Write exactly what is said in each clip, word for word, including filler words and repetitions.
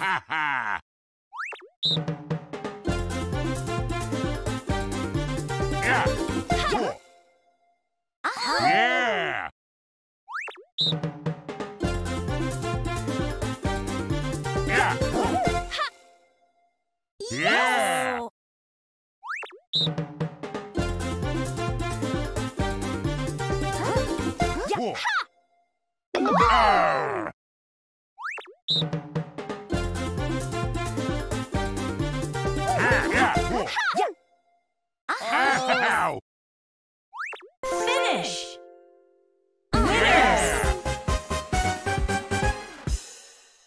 ha ha! Yeah! Yeah! Yeah! Yeah! Ow! Finish! Yes!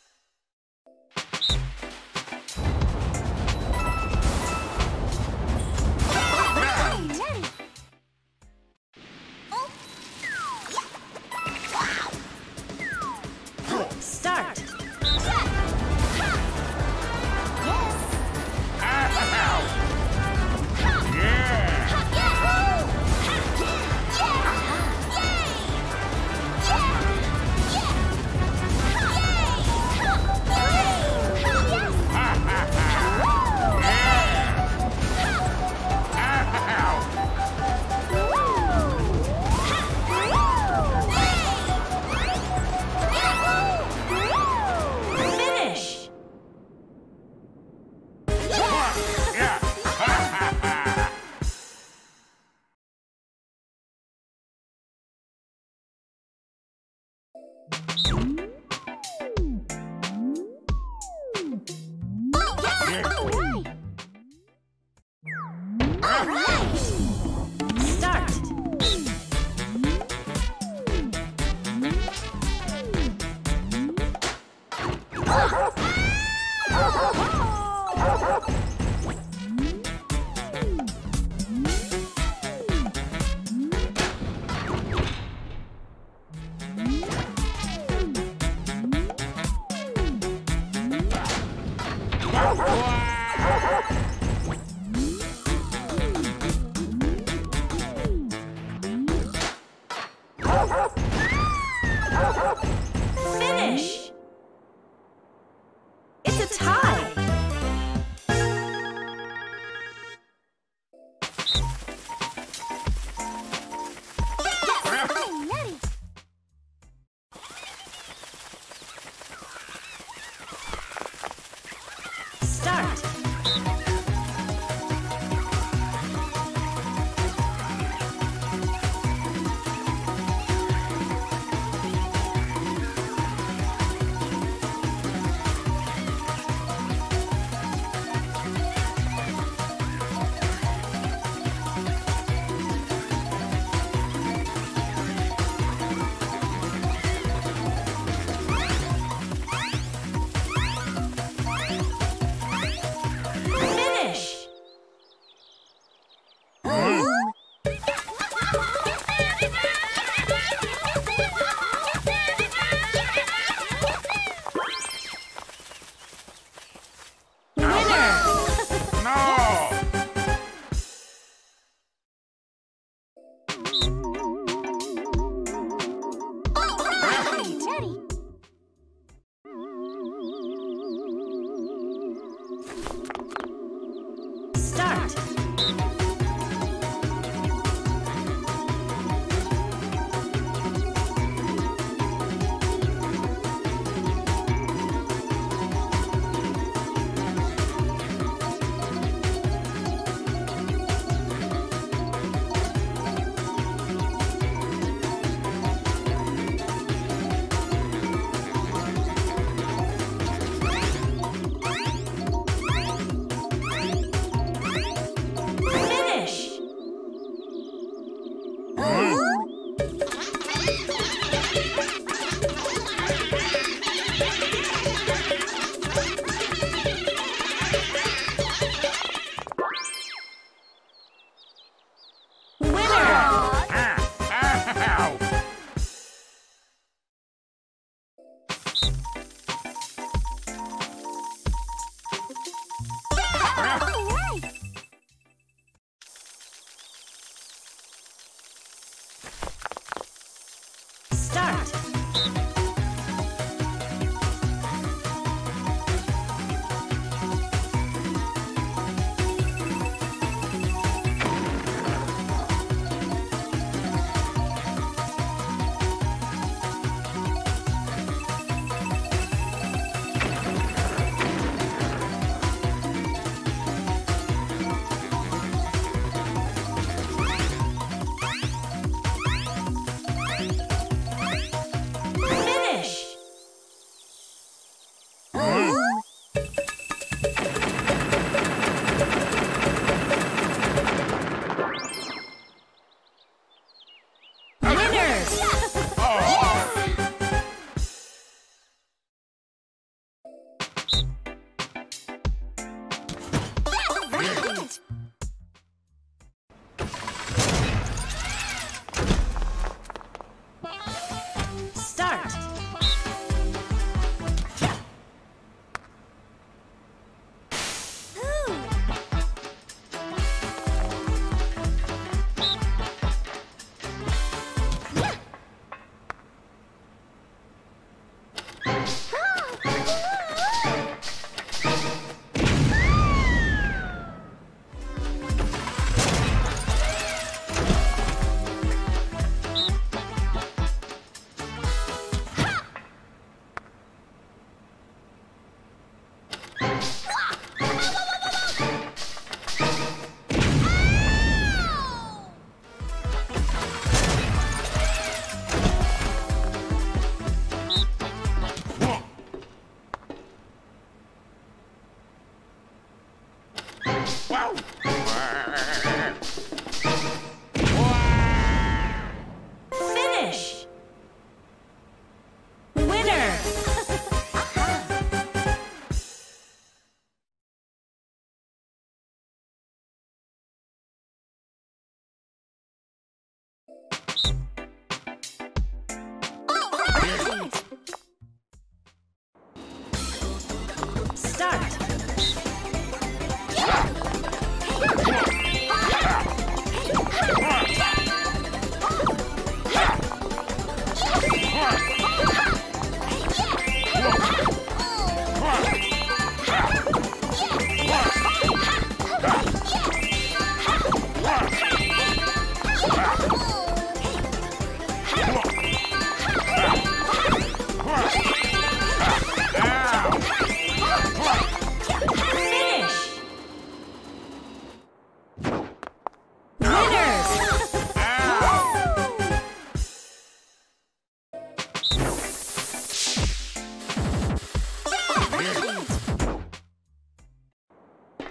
Start!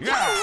Start!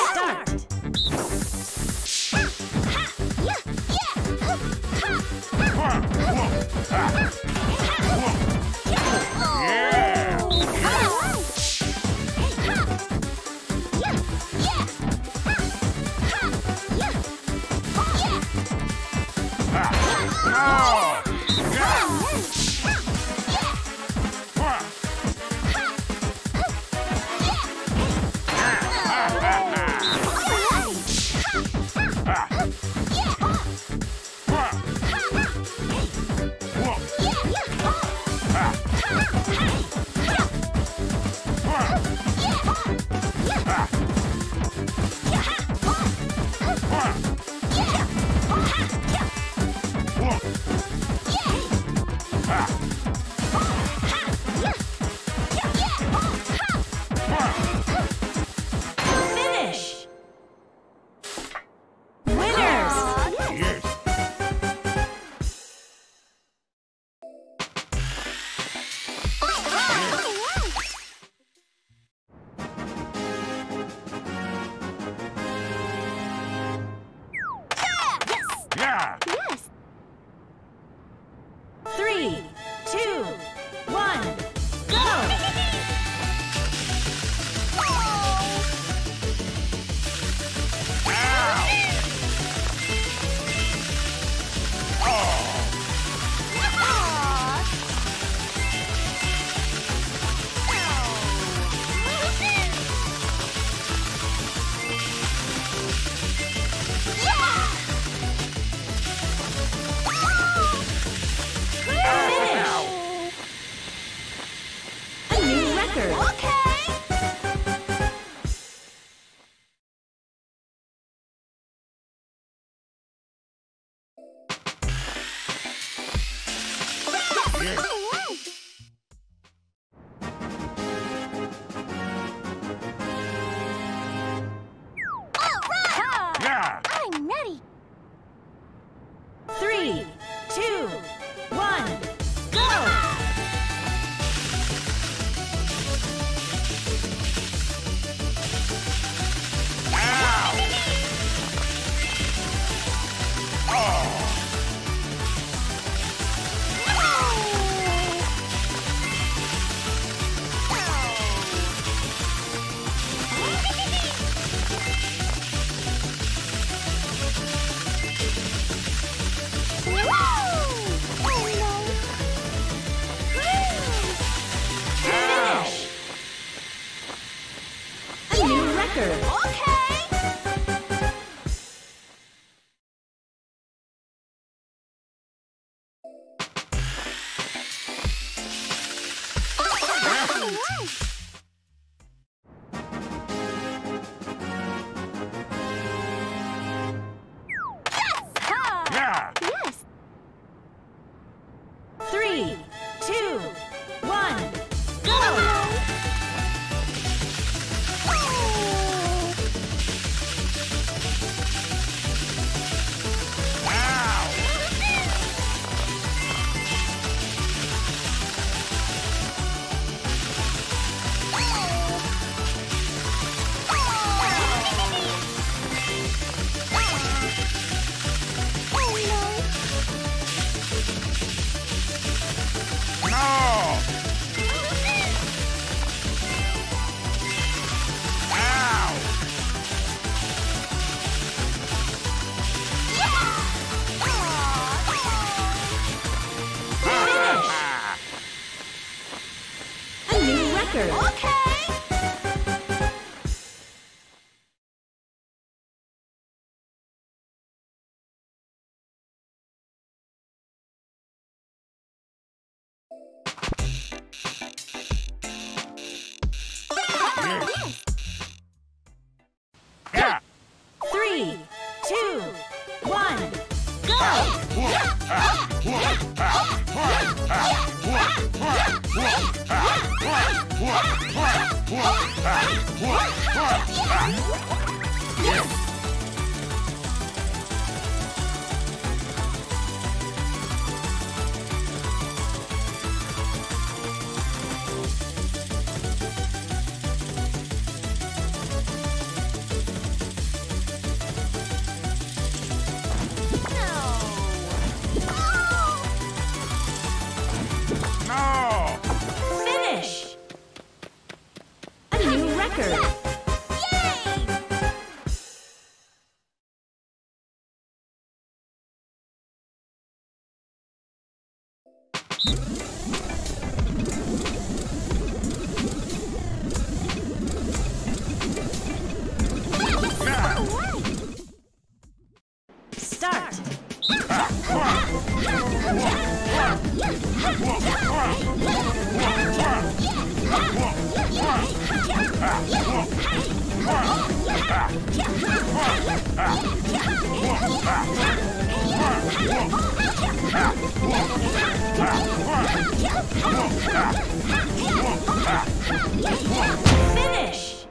Finish!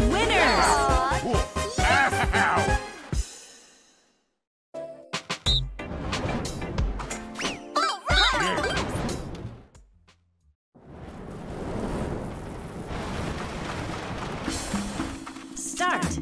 Winners! Start! Start!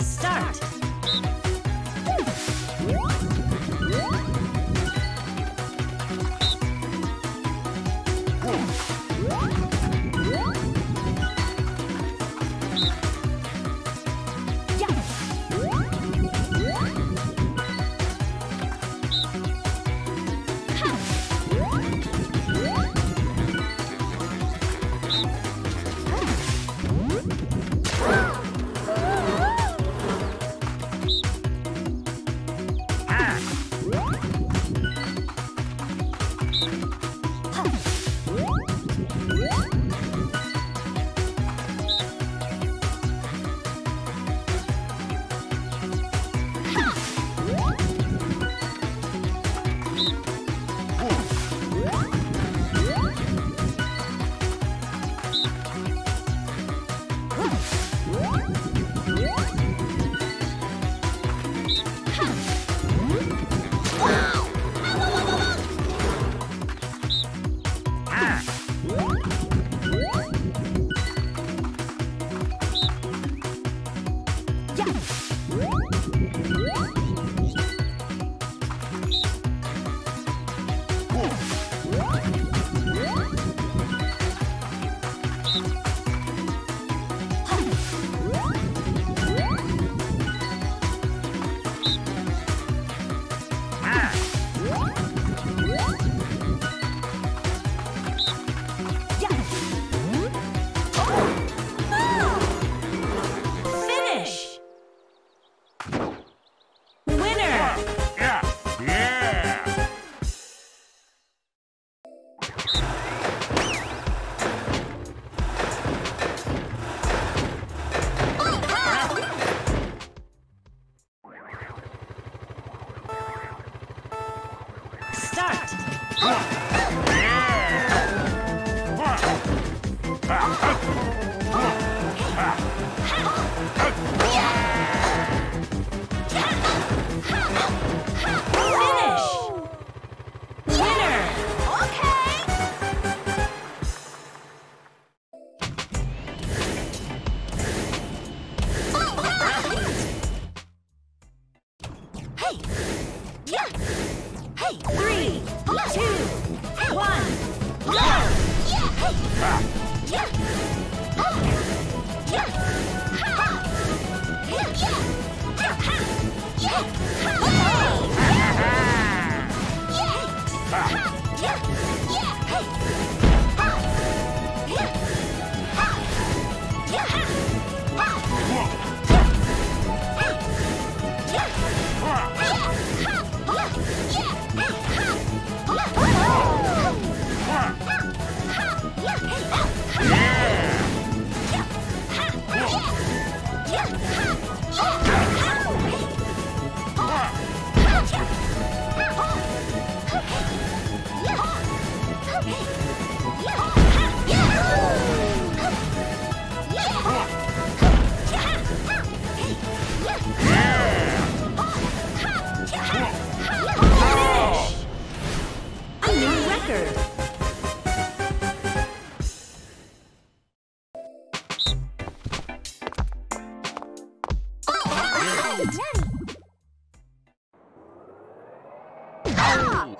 Start.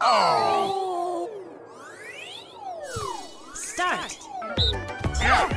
Oh! Start! Yeah.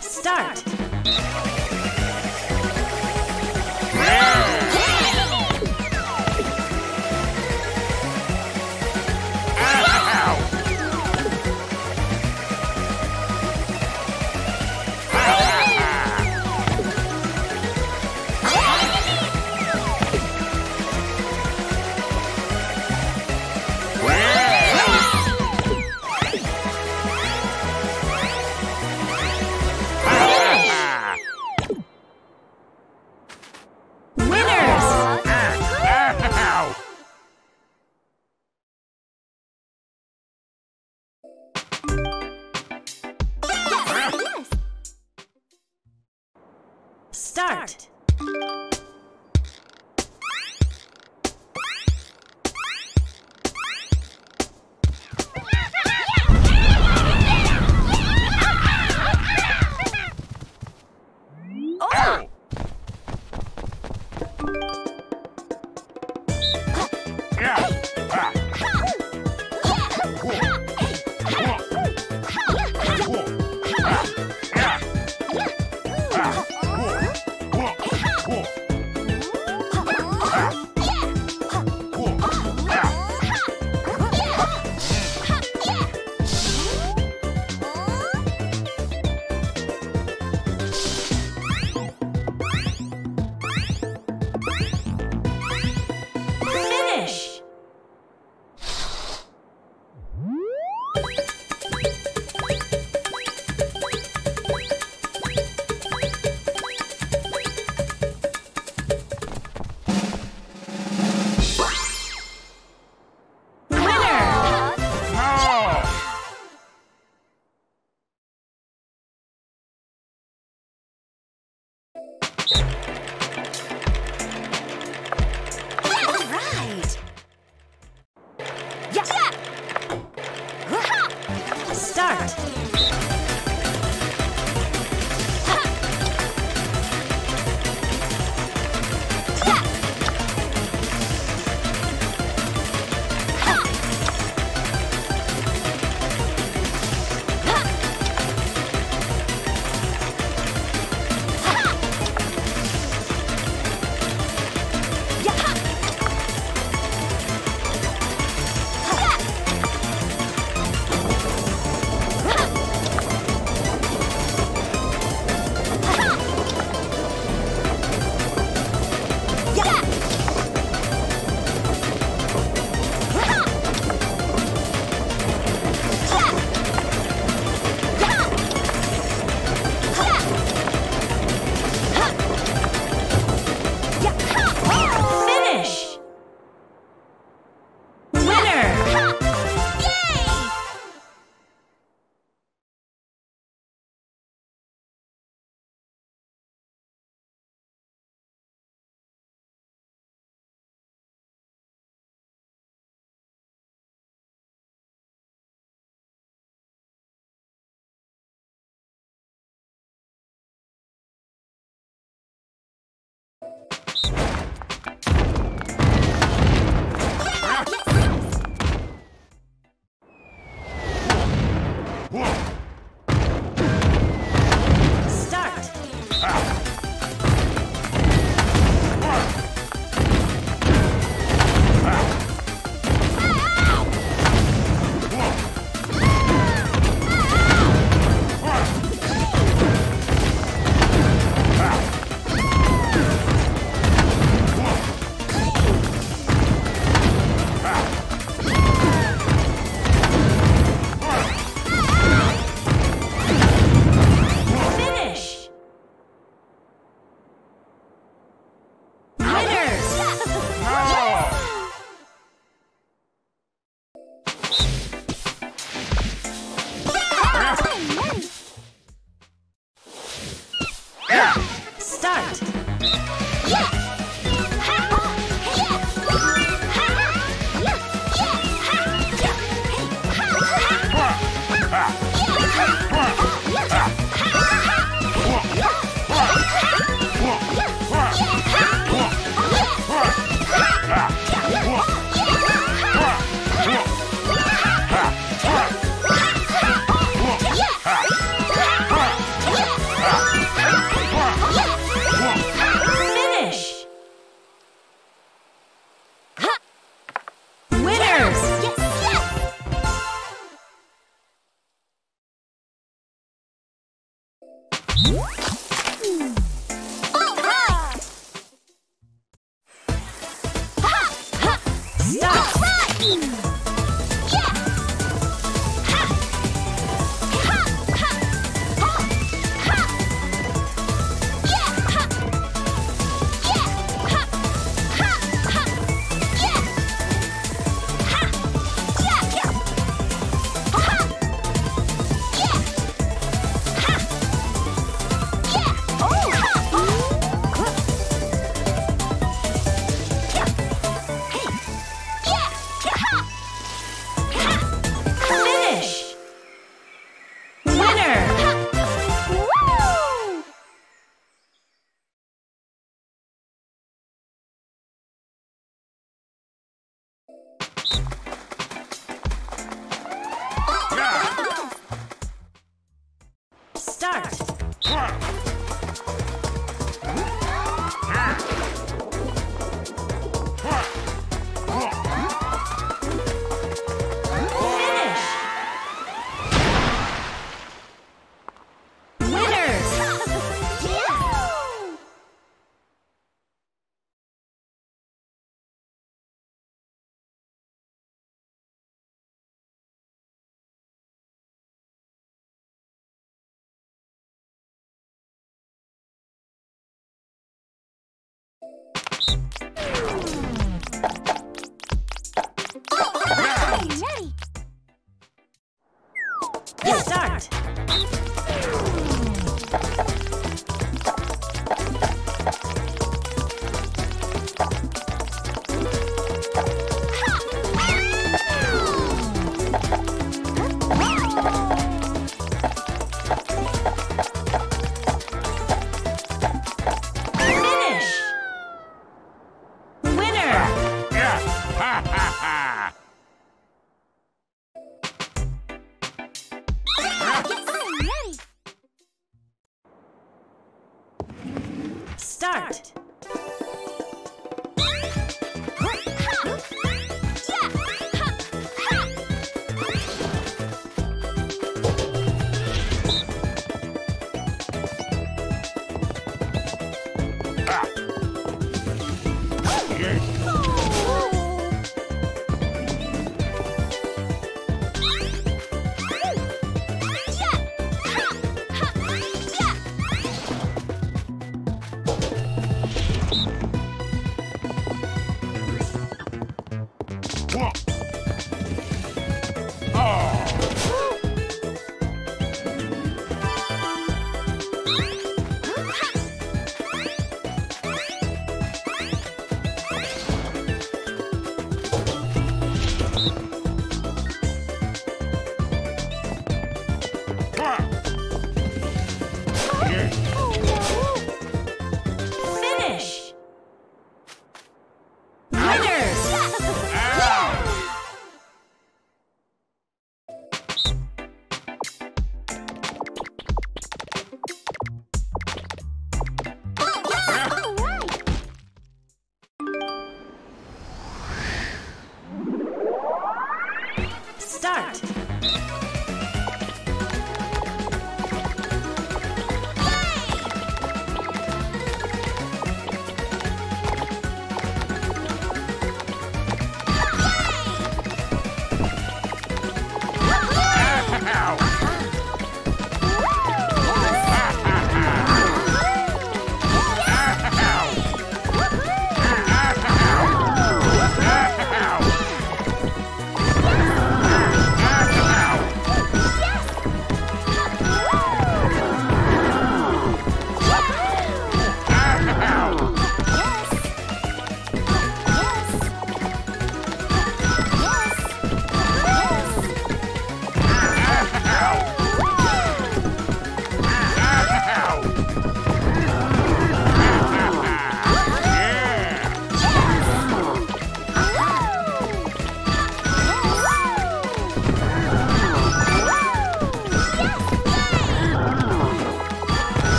Start. Start. Ha!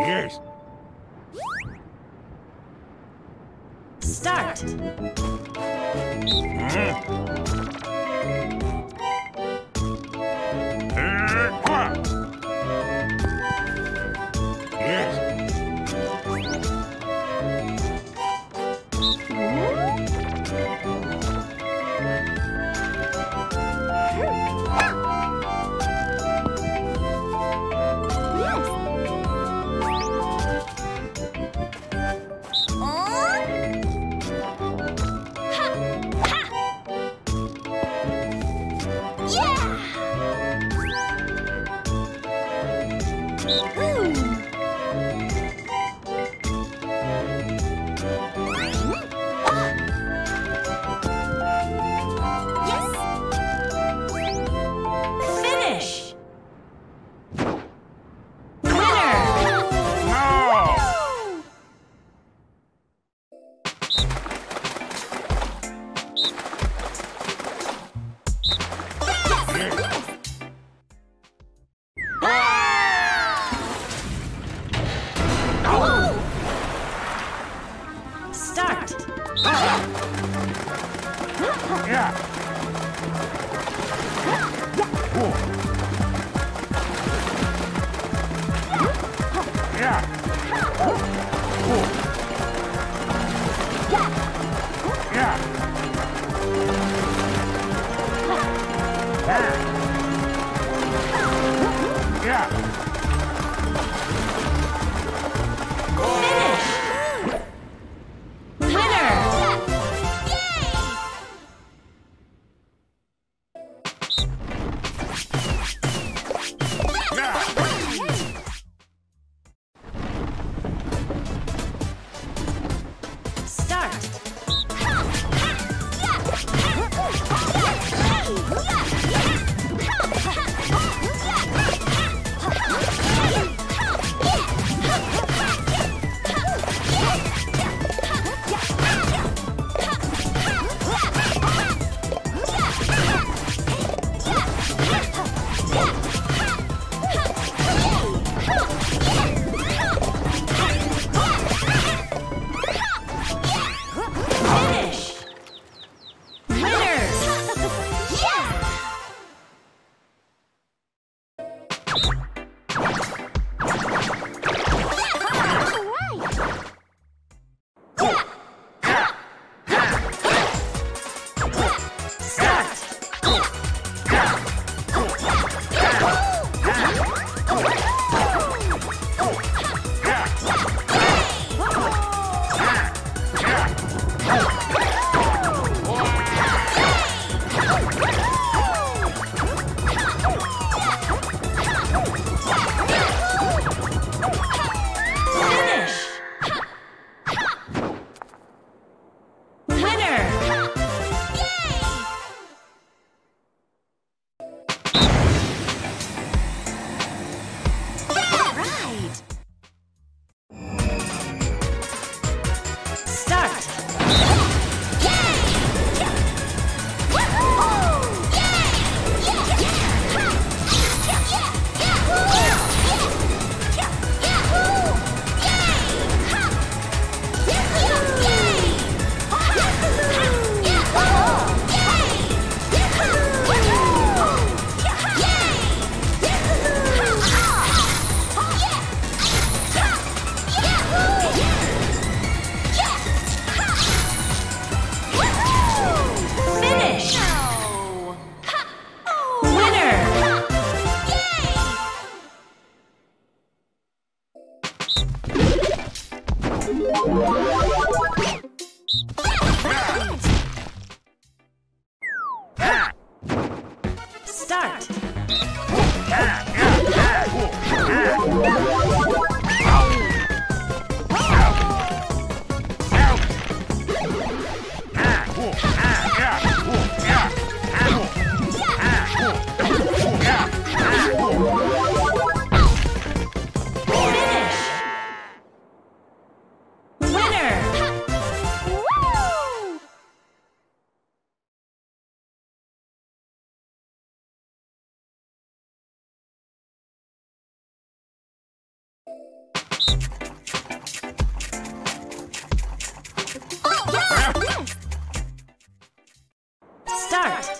Yes. Start. Yeah! start!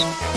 Ha ha!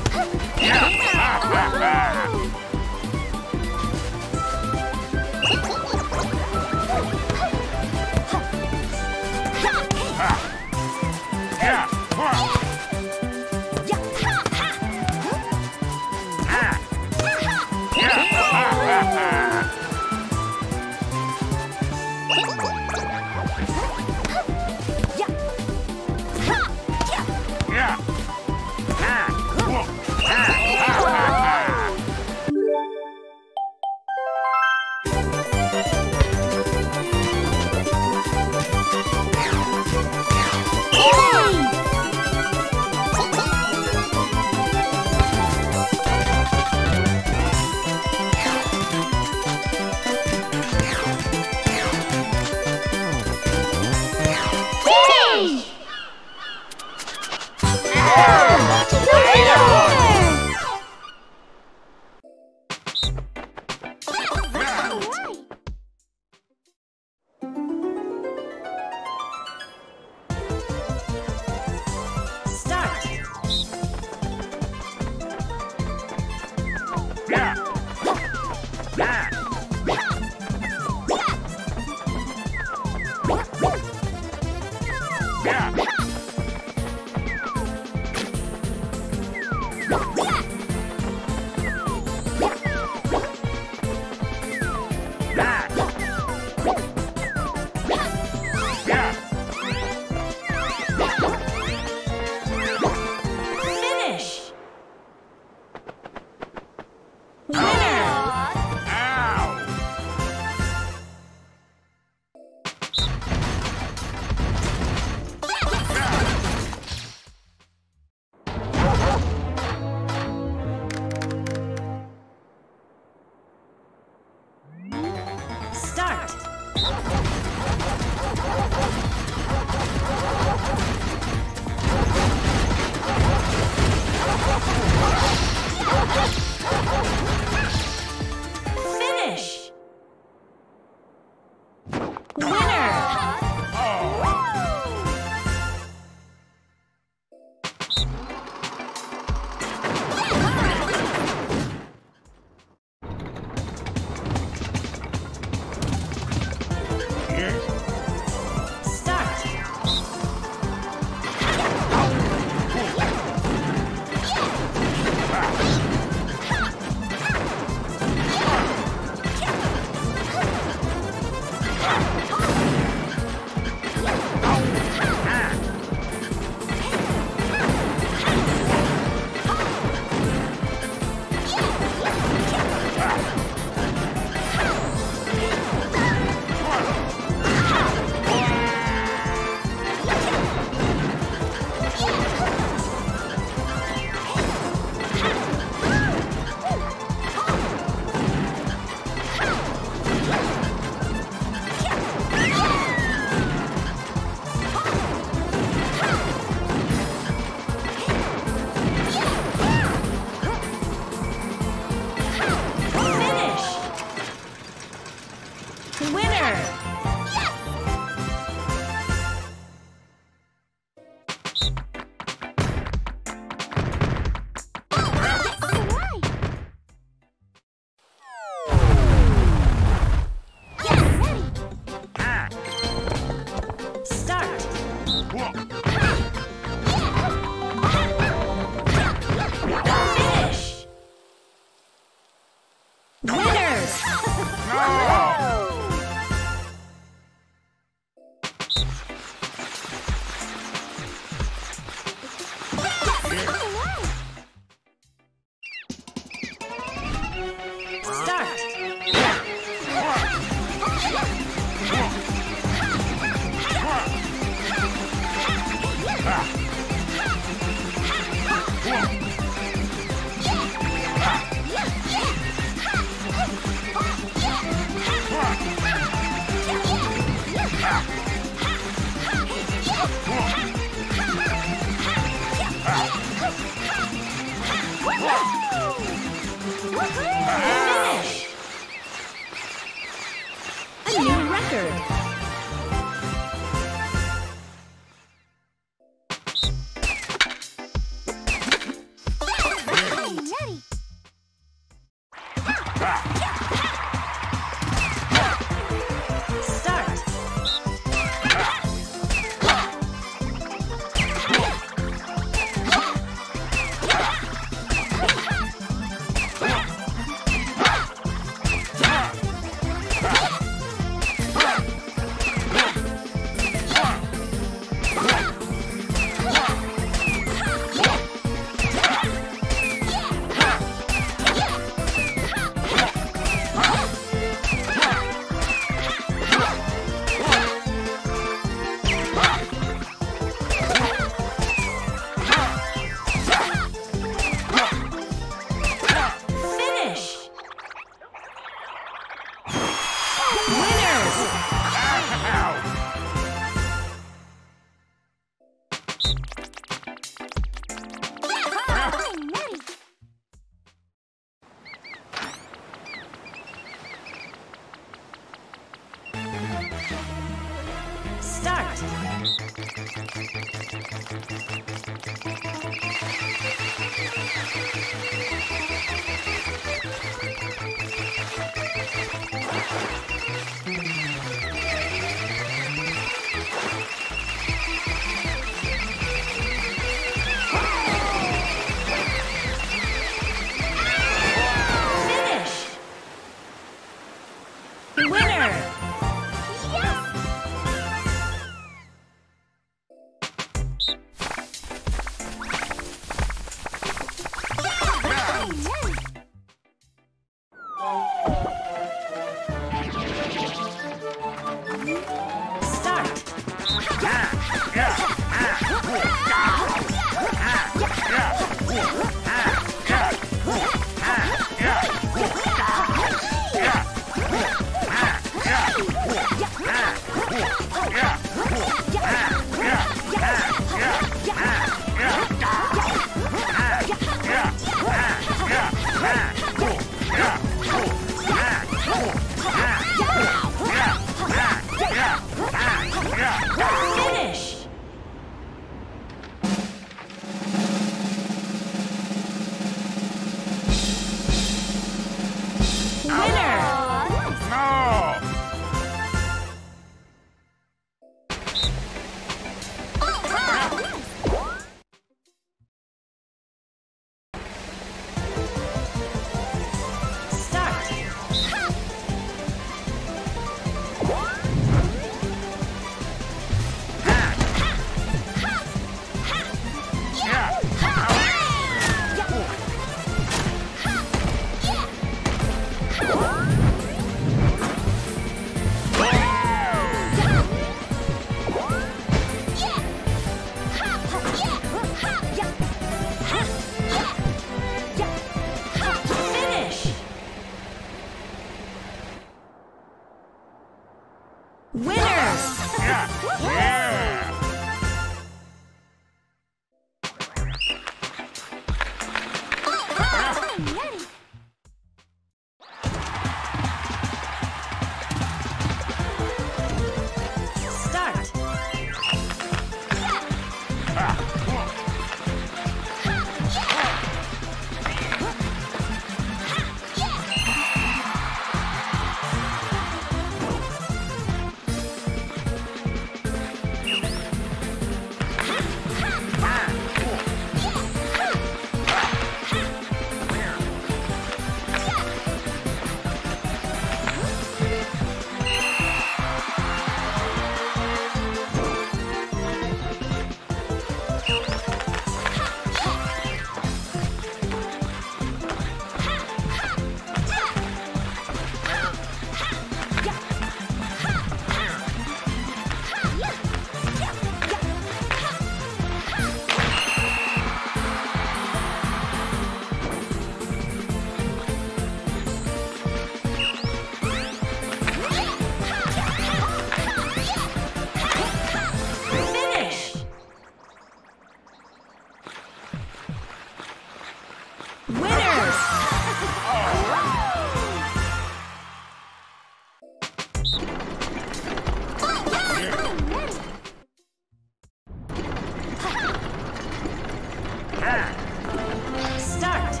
start.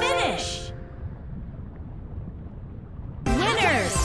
Finish. Winners.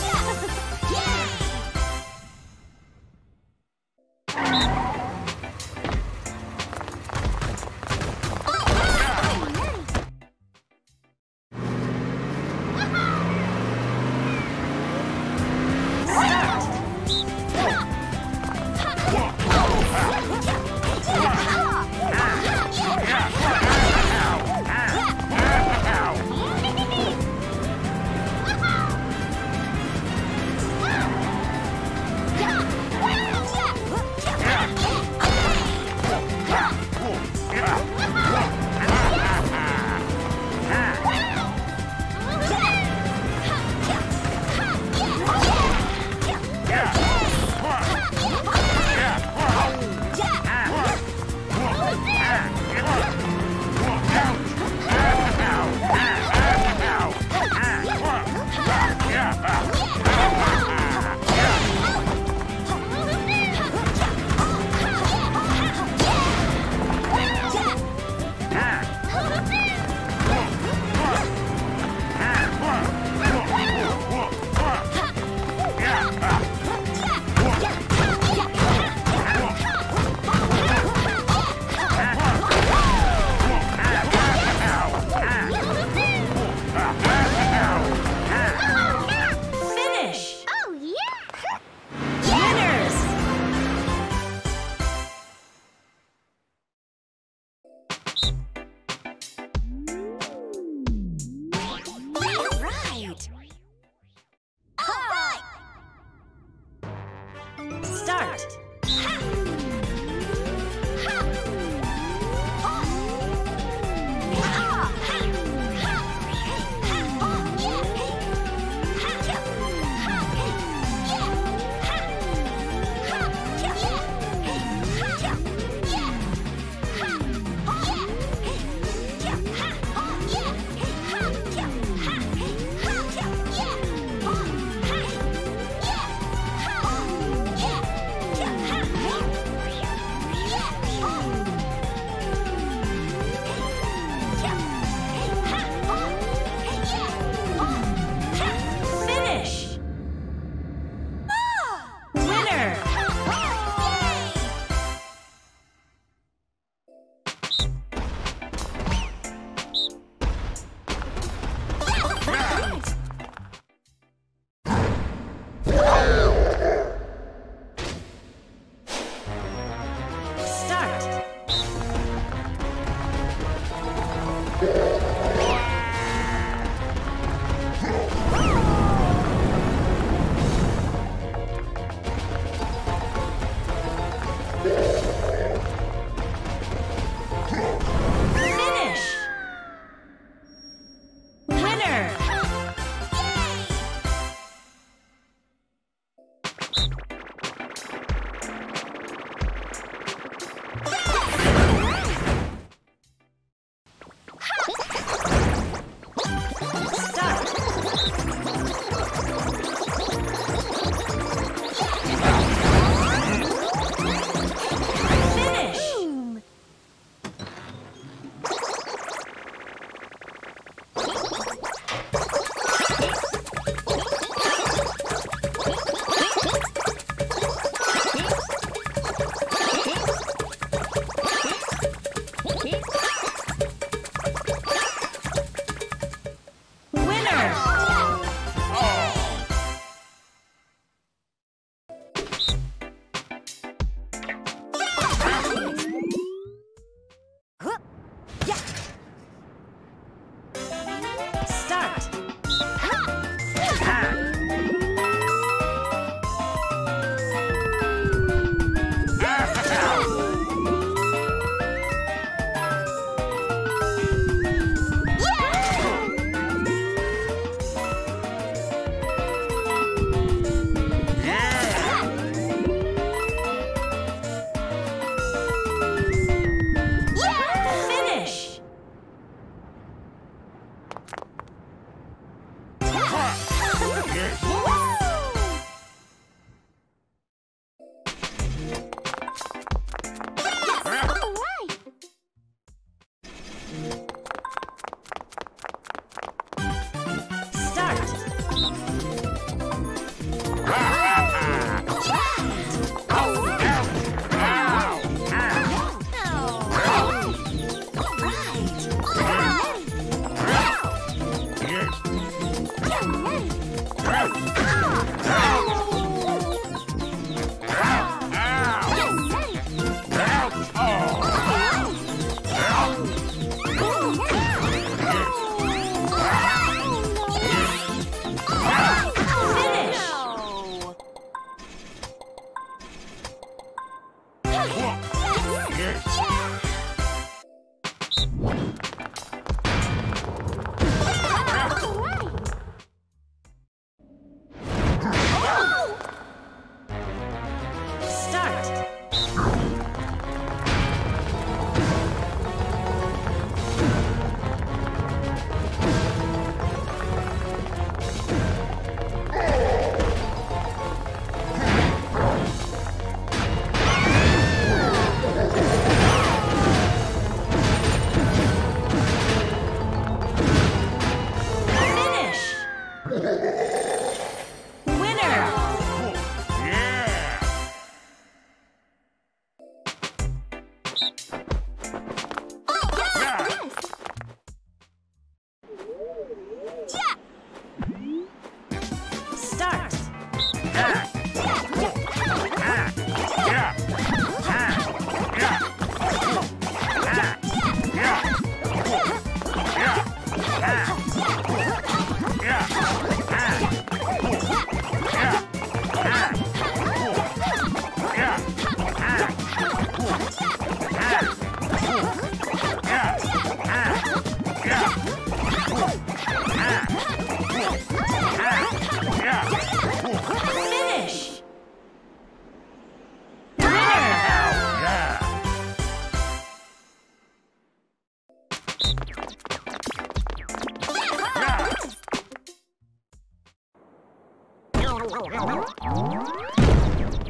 Start. Yeah. Yeah.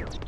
Yeah. Yeah.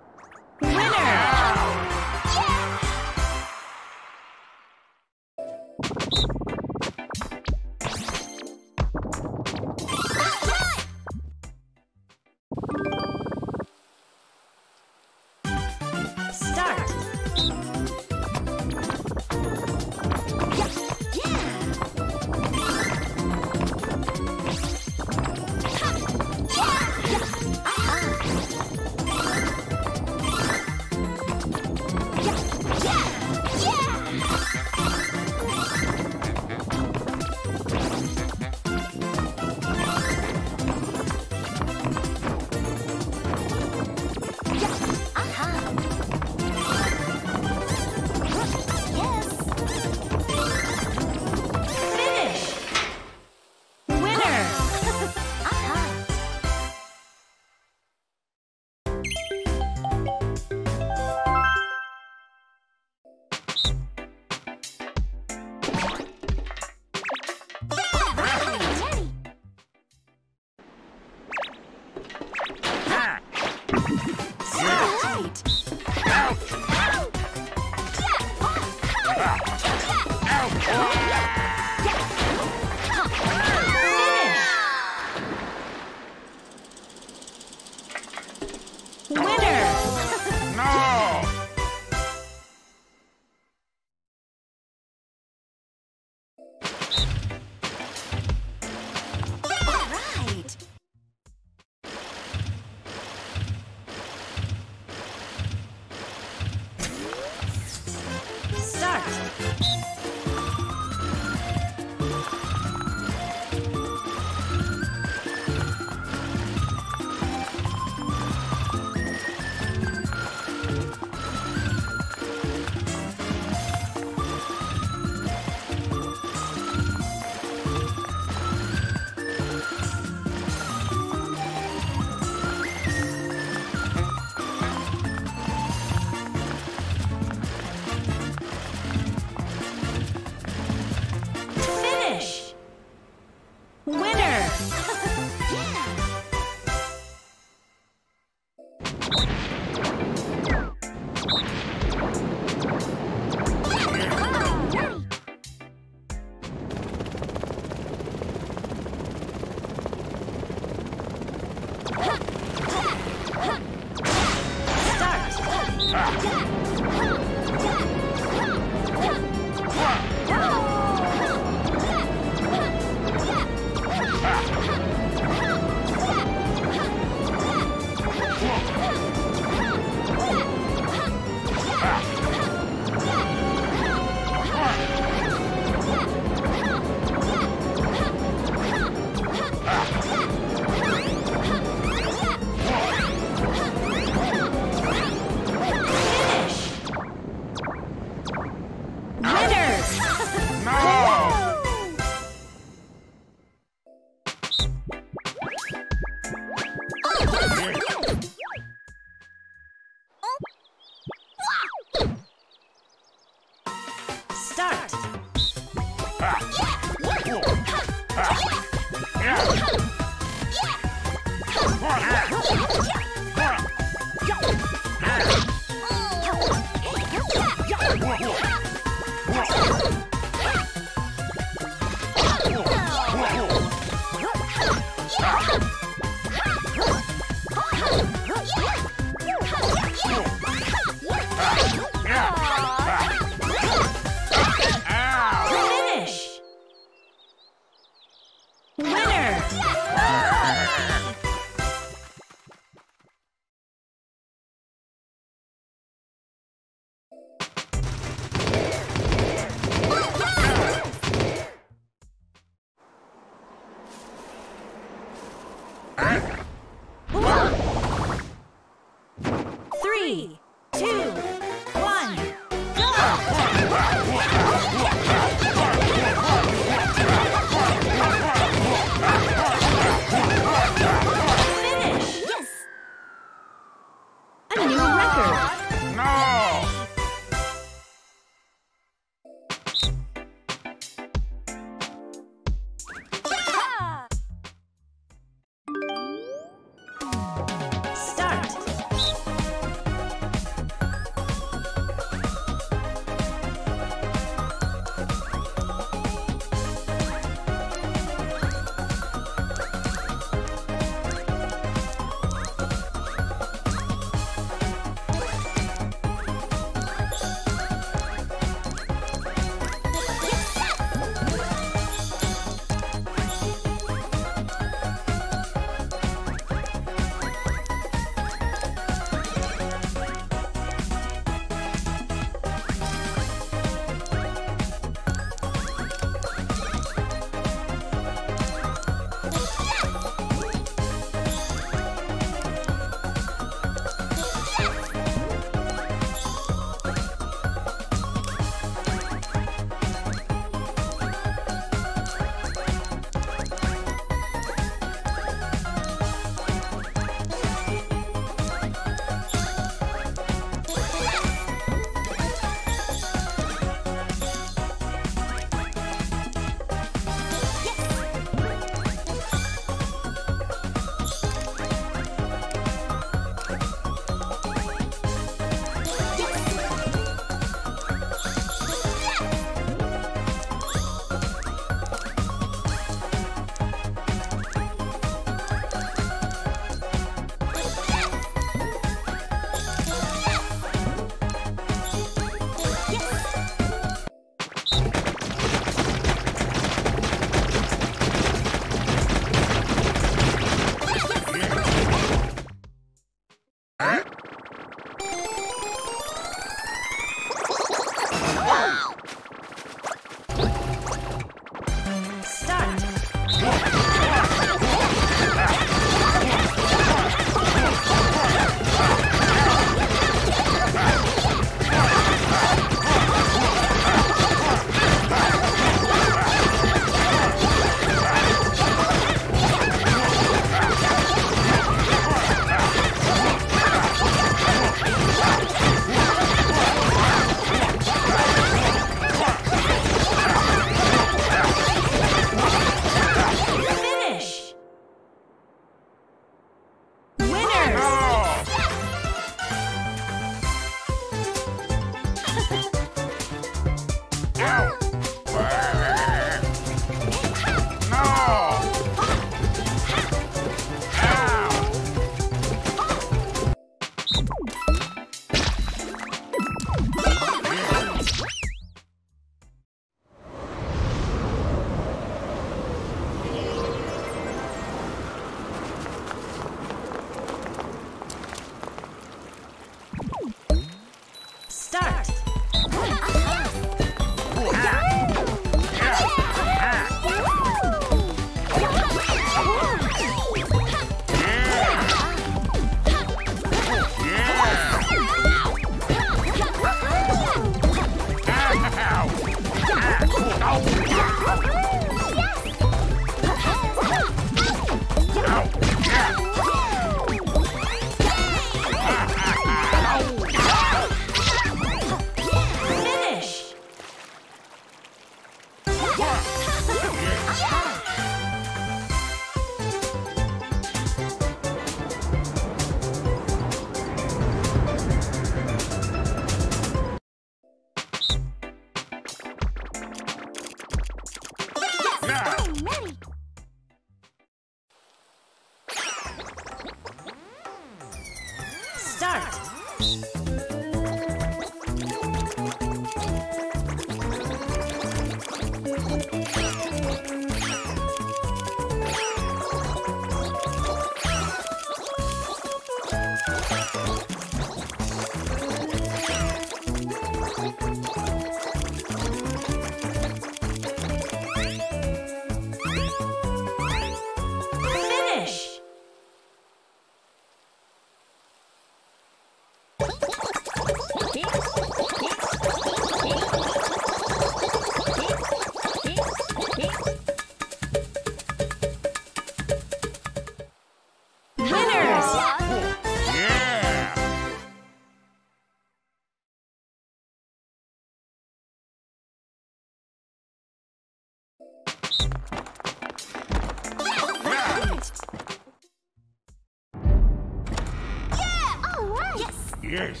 Yes.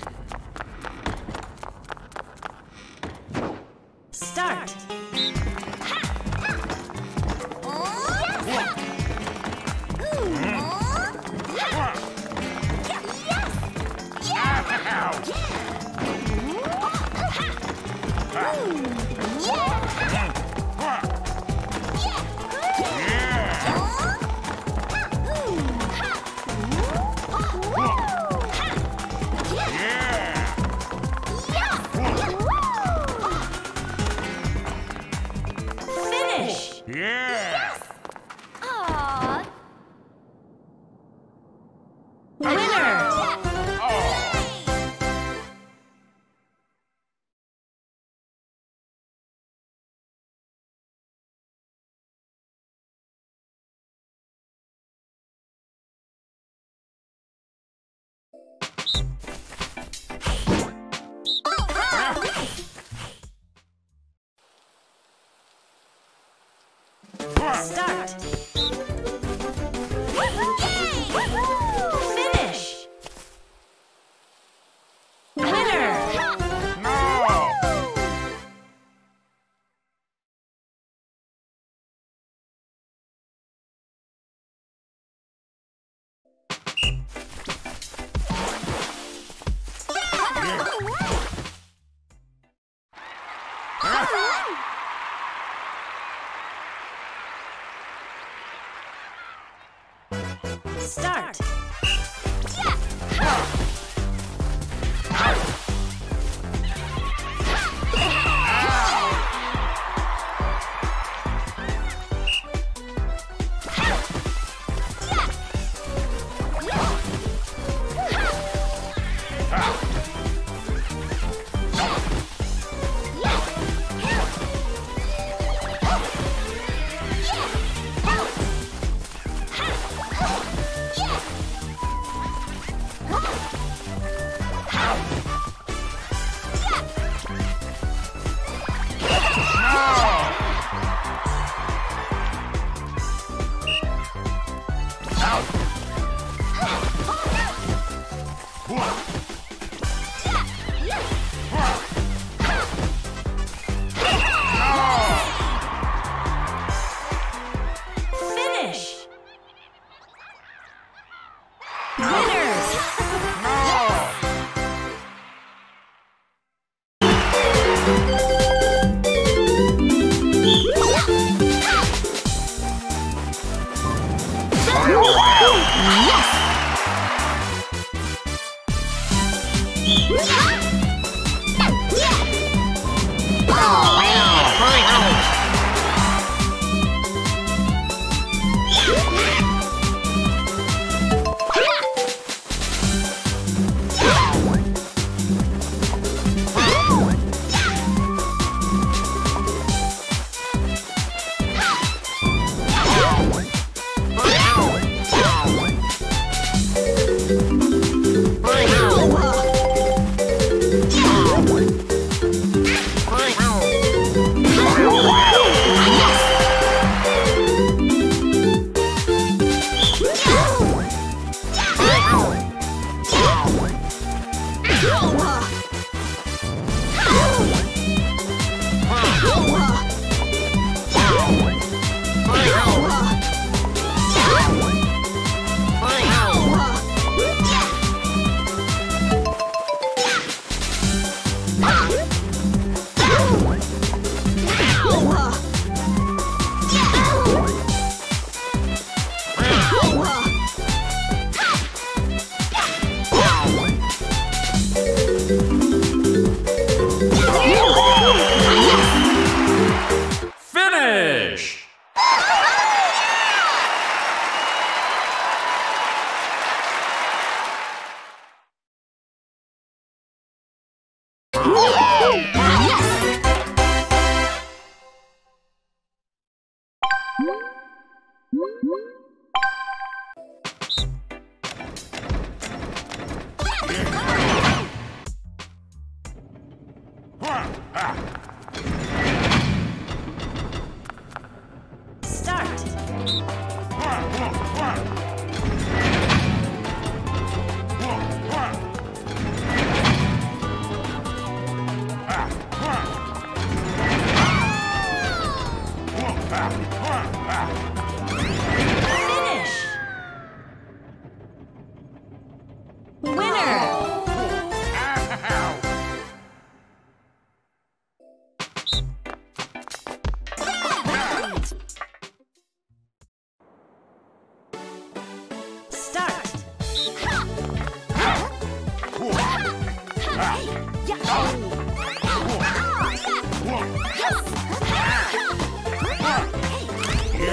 Start. Start. Finish. Winner. No. Awesome. Start. Yeah. Ha. Whoa!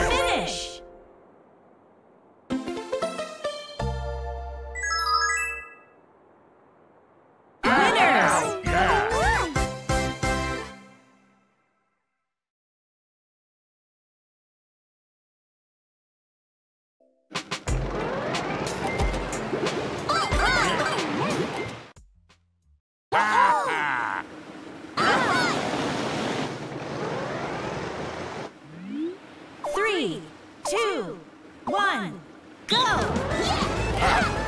Finish. Winners. Three, two, one, go! Yeah.